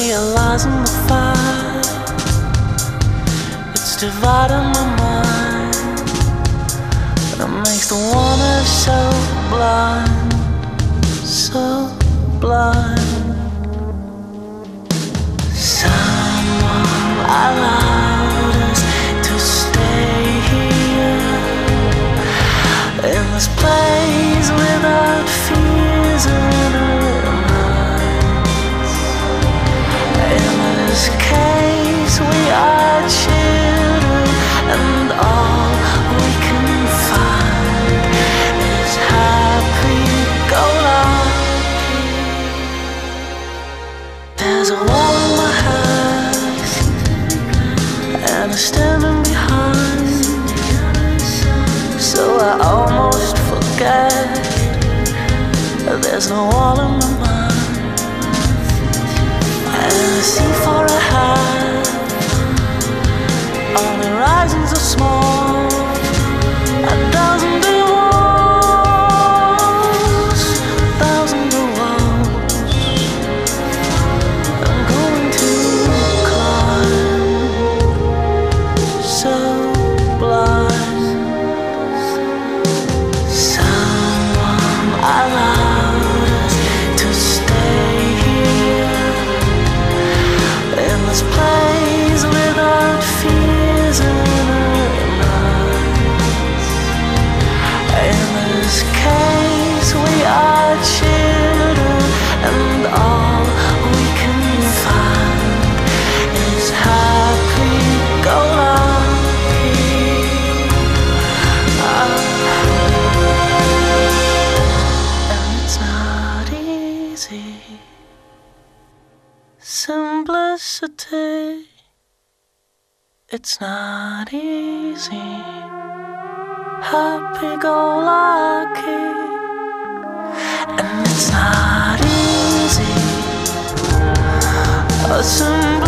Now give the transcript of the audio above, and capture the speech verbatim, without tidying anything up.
realizing the fight, it's dividing my mind, and it makes the wanna so blind, so blind. Someone allowed us to stay here in this place without fears in our minds. In this case we are children, and all we can find is happy go lucky. There's a wall in my house, and I'm standing behind, so I almost forget. There's no wall in my mind, and I see for a hand. All the horizons are small, a thousand big walls, a thousand big walls. I'm going to climb, so blind. Someone I love plays without fears in our minds. In this case we are children, and all we can find is happy go lucky. Oh. And it's not easy, simplicity, it's not easy. Happy-go-lucky, and it's not easy. A simple